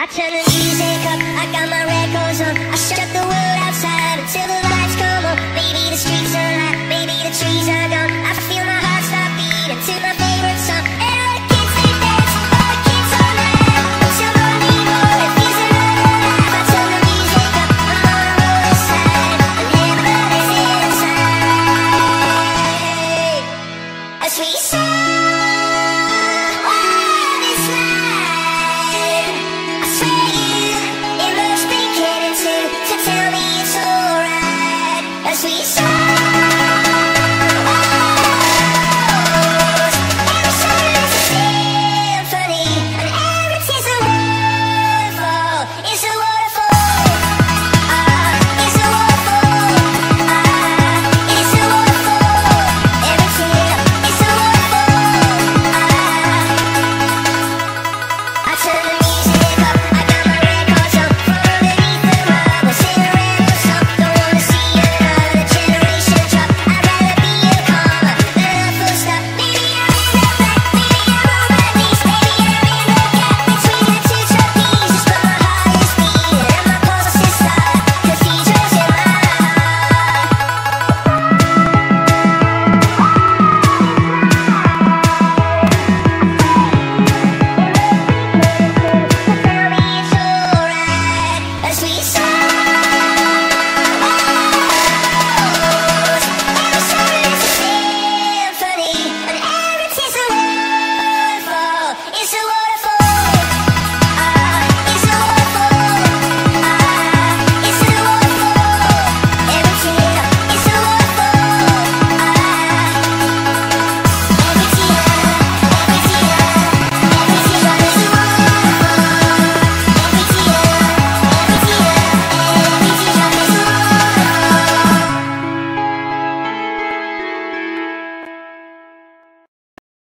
I turn the music up, I got my records on, I shut the world outside until the